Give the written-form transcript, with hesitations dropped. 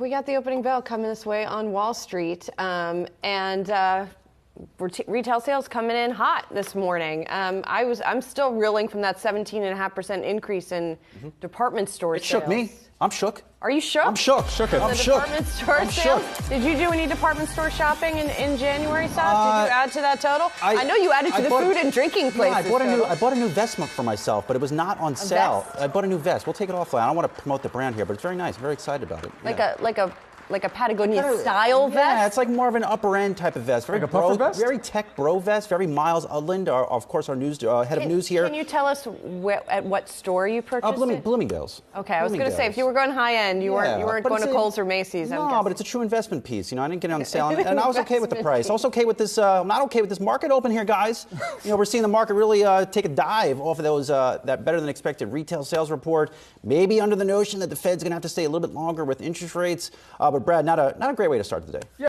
We got the opening bell coming this way on Wall Street, retail sales coming in hot this morning. I'm still reeling from that 17.5% increase in department store sales. It shook me. I'm shook. Are you shook? I'm shook. Shook. Did you do any department store shopping in January, Seth? Did you add to that total? I know you added to the food and drinking places. Yeah, I bought a new vest for myself, but it was not on sale. Vest? I bought a new vest. We'll take it offline. I don't want to promote the brand here, but it's very nice. I'm very excited about it. Like a Patagonia-style vest? Yeah, it's like more of an upper-end type of vest. Very like a puffer vest? Very tech bro vest. Very Miles Udland, of course, our news, head of news here. Can you tell us at what store you purchased it? Bloomingdale's. Okay, I was going to say, if you were going high-end, you weren't going to Kohl's or Macy's, I'm guessing. But it's a true investment piece. You know, I didn't get it on sale, and I was okay with the price. I was okay with this. I'm not okay with this market open here, guys. You know, we're seeing the market really take a dive off of those that better-than-expected retail sales report, maybe under the notion that the Fed's going to have to stay a little bit longer with interest rates. But Brad, not a great way to start the day. Yeah.